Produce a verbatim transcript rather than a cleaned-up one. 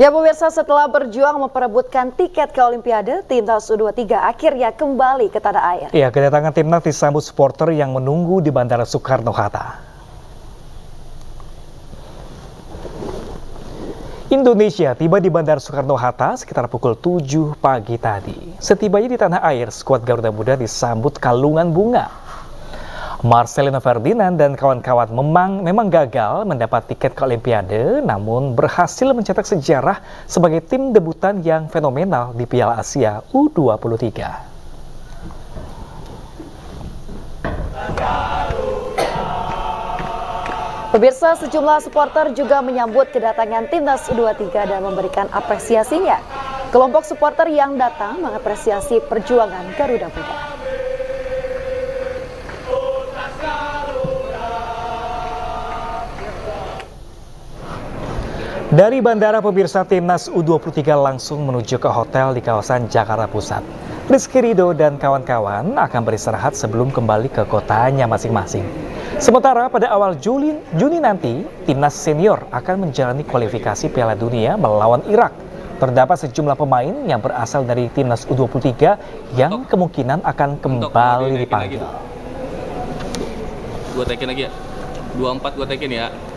Ya pemirsa, setelah berjuang memperebutkan tiket ke Olimpiade, Timnas U dua puluh tiga akhirnya kembali ke tanah air. Ya, kedatangan Timnas disambut supporter yang menunggu di Bandara Soekarno-Hatta. Indonesia tiba di Bandara Soekarno-Hatta sekitar pukul tujuh pagi tadi. Setibanya di tanah air, skuad Garuda Muda disambut kalungan bunga. Marcelino Ferdinand dan kawan-kawan memang, memang gagal mendapat tiket ke Olimpiade, namun berhasil mencetak sejarah sebagai tim debutan yang fenomenal di Piala Asia U dua puluh tiga. Pemirsa, sejumlah supporter juga menyambut kedatangan Timnas U dua puluh tiga dan memberikan apresiasinya. Kelompok supporter yang datang mengapresiasi perjuangan Garuda Muda. Dari bandara, pemirsa, Timnas U dua puluh tiga langsung menuju ke hotel di kawasan Jakarta Pusat. Rizky Rido dan kawan-kawan akan beristirahat sebelum kembali ke kotanya masing-masing. Sementara pada awal Juli, Juni nanti, Timnas Senior akan menjalani kualifikasi Piala Dunia melawan Irak. Terdapat sejumlah pemain yang berasal dari Timnas U dua puluh tiga yang kemungkinan akan kembali dipanggil. Gue tekin lagi ya, dua puluh empat gue tekin ya.